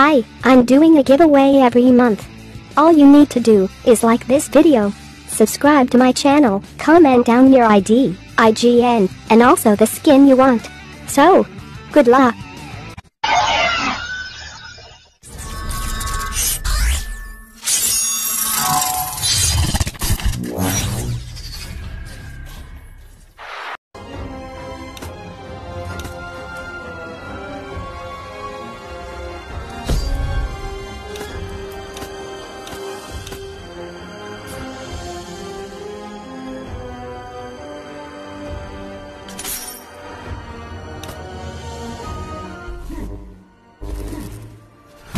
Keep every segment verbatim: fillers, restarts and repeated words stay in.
Hi, I'm doing a giveaway every month. All you need to do is like this video, subscribe to my channel, comment down your I D, I G N, and also the skin you want. So, good luck.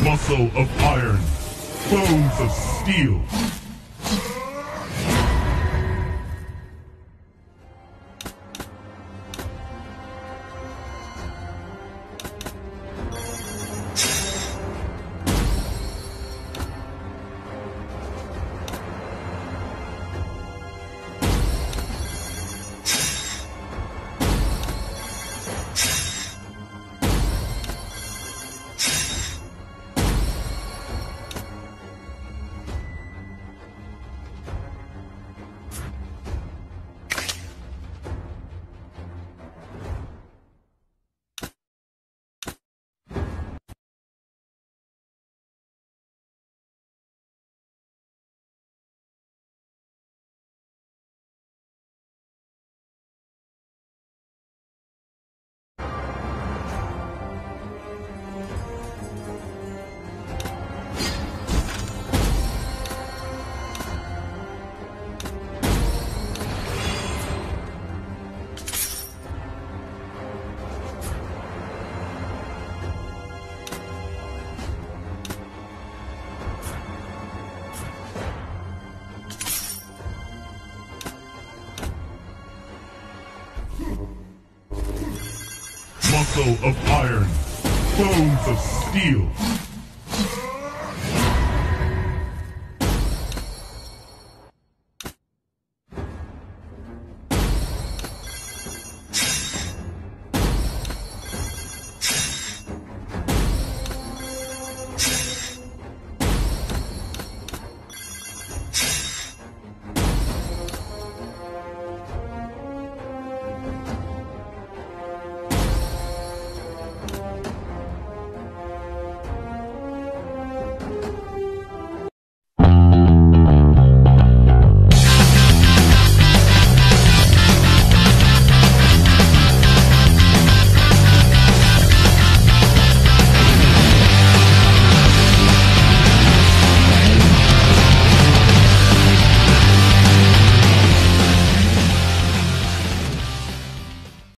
Muscle of iron, bones of steel. Muscle of iron, bones of steel.